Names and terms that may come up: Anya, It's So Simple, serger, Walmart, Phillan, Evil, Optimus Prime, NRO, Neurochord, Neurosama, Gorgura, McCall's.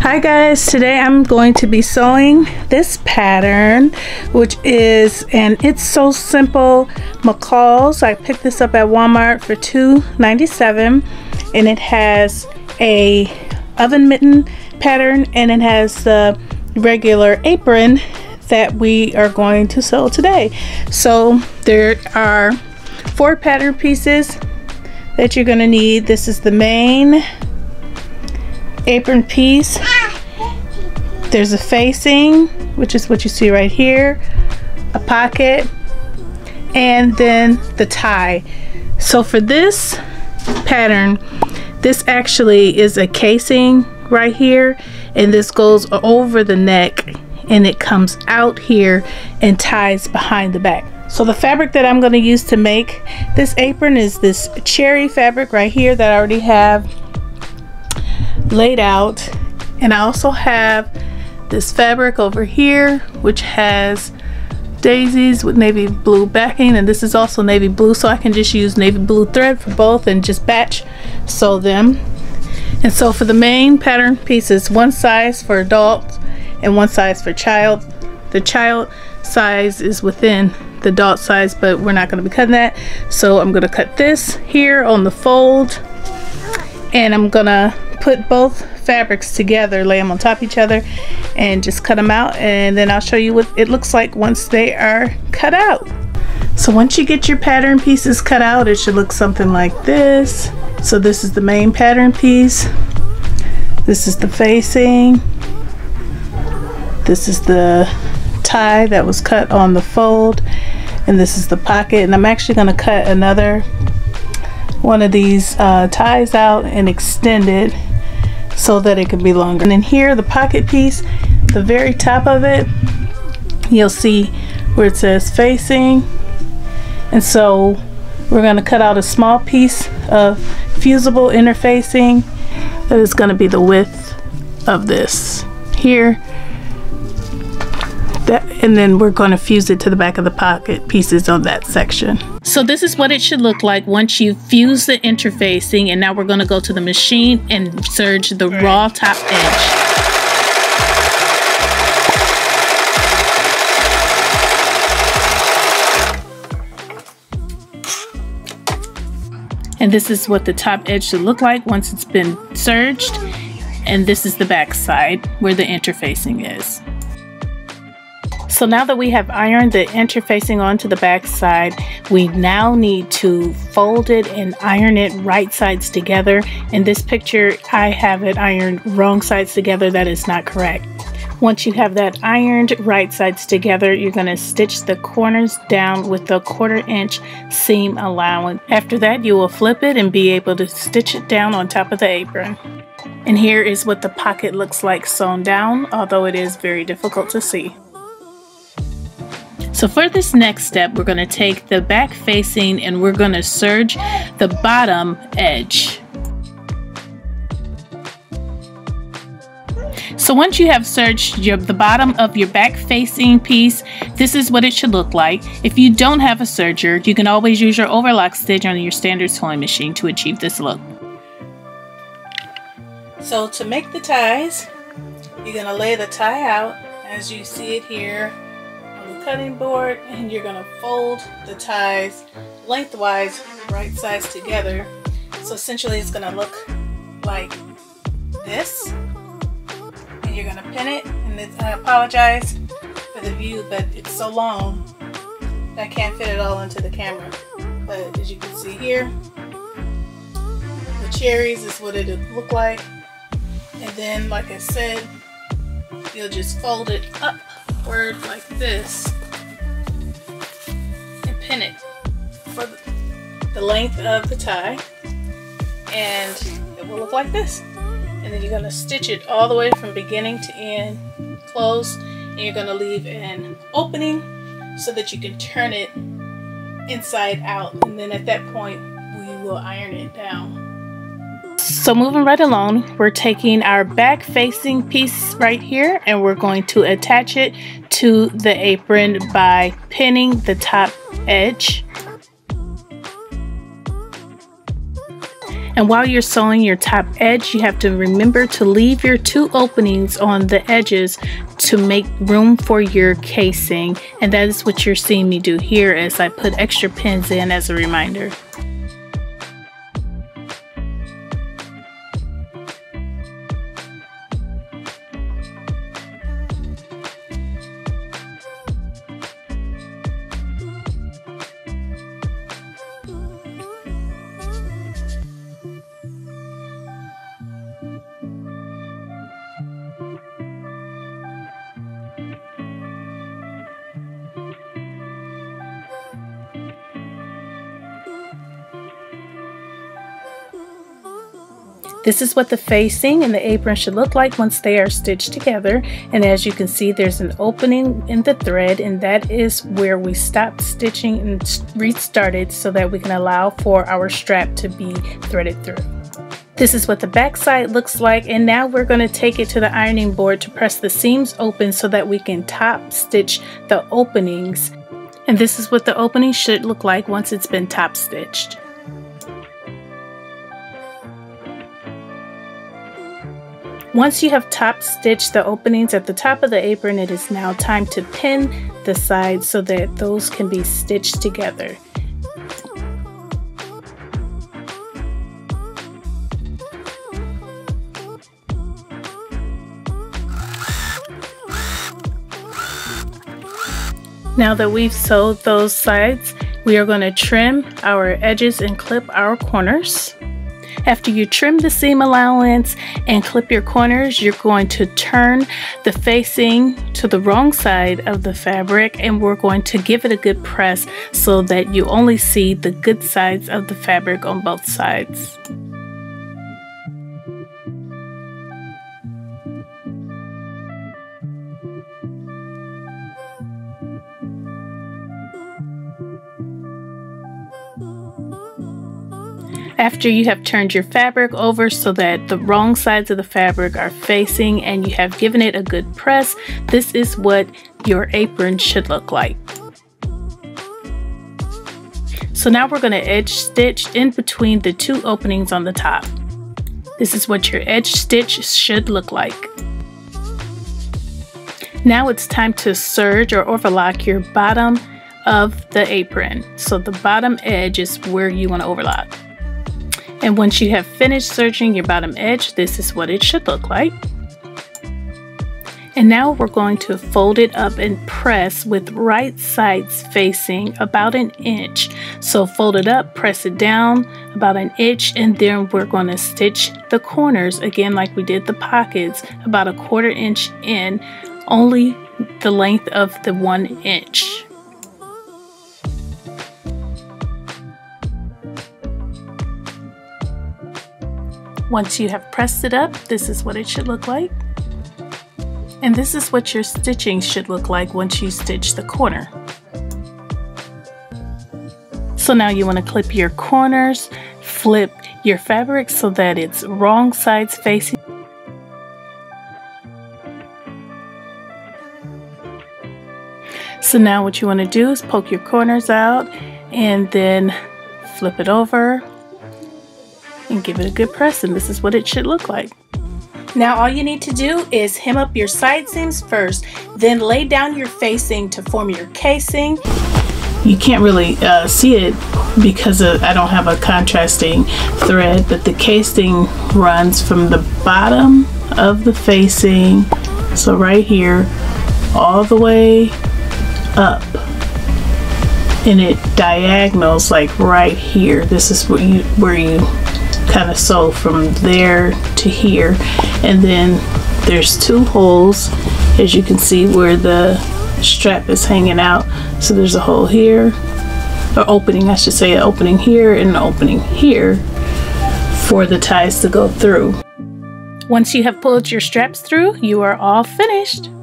Hi guys, today I'm going to be sewing this pattern, which is an It's So Simple McCall's. I picked this up at Walmart for $2.97, and it has a oven mitten pattern and it has the regular apron that we are going to sew today. So there are 4 pattern pieces that you're going to need. This is the main apron piece. There's a facing, which is what you see right here, a pocket, and then the tie. So for this pattern, this actually is a casing right here, and this goes over the neck and it comes out here and ties behind the back. So the fabric that I'm going to use to make this apron is this cherry fabric right here that I already have laid out, and I also have this fabric over here which has daisies with navy blue backing, and this is also navy blue, so I can just use navy blue thread for both and just batch sew them. And so for the main pattern pieces, one size for adult and one size for child. The child size is within the adult size, but we're not going to be cutting that, so I'm going to cut this here on the fold, and I'm gonna put both fabrics together, lay them on top of each other and just cut them out, and then I'll show you what it looks like once they are cut out. So once you get your pattern pieces cut out, it should look something like this. So this is the main pattern piece, this is the facing, this is the tie that was cut on the fold, and this is the pocket. And I'm actually going to cut another one of these ties out and extend it so that it can be longer. And then here, the pocket piece, the very top of it, you'll see where it says facing, and so we're going to cut out a small piece of fusible interfacing that is going to be the width of this here. And then we're going to fuse it to the back of the pocket pieces on that section. So this is what it should look like once you fuse the interfacing, and now we're going to go to the machine and serge the raw top edge. And this is what the top edge should look like once it's been serged, and this is the back side where the interfacing is. So now that we have ironed the interfacing onto the back side, we now need to fold it and iron it right sides together. In this picture, I have it ironed wrong sides together. That is not correct. Once you have that ironed right sides together, you're going to stitch the corners down with a 1/4 inch seam allowance. After that, you will flip it and be able to stitch it down on top of the apron. And here is what the pocket looks like sewn down, although it is very difficult to see. So for this next step, we're going to take the back facing and we're going to serge the bottom edge. So once you have serged the bottom of your back facing piece, this is what it should look like. If you don't have a serger, you can always use your overlock stitch on your standard sewing machine to achieve this look. So to make the ties, you're going to lay the tie out as you see it here, cutting board, and you're going to fold the ties lengthwise right sides together. So essentially it's going to look like this, and you're going to pin it. And I apologize for the view, but it's so long that I can't fit it all into the camera, but as you can see here, the cherries is what it'll look like. And then, like I said, you'll just fold it upward like this and pin it for the length of the tie, and it will look like this. And then you're going to stitch it all the way from beginning to end closed, and you're going to leave an opening so that you can turn it inside out, and then at that point we will iron it down. So moving right along, we're taking our back facing piece right here and we're going to attach it to the apron by pinning the top edge. And while you're sewing your top edge, you have to remember to leave your two openings on the edges to make room for your casing. And that is what you're seeing me do here as I put extra pins in as a reminder. This is what the facing and the apron should look like once they are stitched together. And as you can see, there's an opening in the thread, and that is where we stopped stitching and restarted so that we can allow for our strap to be threaded through. This is what the back side looks like, and now we're going to take it to the ironing board to press the seams open so that we can top stitch the openings. And this is what the opening should look like once it's been top stitched. Once you have top stitched the openings at the top of the apron, it is now time to pin the sides so that those can be stitched together. Now that we've sewed those sides, we are going to trim our edges and clip our corners. After you trim the seam allowance and clip your corners, you're going to turn the facing to the wrong side of the fabric, and we're going to give it a good press so that you only see the good sides of the fabric on both sides. After you have turned your fabric over so that the wrong sides of the fabric are facing and you have given it a good press, this is what your apron should look like. So now we're going to edge stitch in between the two openings on the top. This is what your edge stitch should look like. Now it's time to serge or overlock your bottom of the apron. So the bottom edge is where you want to overlock. And once you have finished serging your bottom edge, this is what it should look like. And now we're going to fold it up and press with right sides facing about an inch. So fold it up, press it down about an inch, and then we're going to stitch the corners again like we did the pockets, about a quarter inch in, only the length of the 1 inch. Once you have pressed it up, this is what it should look like. And this is what your stitching should look like once you stitch the corner. So now you want to clip your corners, flip your fabric so that it's wrong sides facing. So now what you want to do is poke your corners out and then flip it over and give it a good press, and this is what it should look like. Now all you need to do is hem up your side seams first, then lay down your facing to form your casing. You can't really see it because I don't have a contrasting thread, but the casing runs from the bottom of the facing, so right here, all the way up, and it diagonals like right here. This is where you kind of sew from there to here, and then there's two holes, as you can see, where the strap is hanging out. So there's a hole here, or opening I should say, an opening here and an opening here for the ties to go through. Once you have pulled your straps through, you are all finished.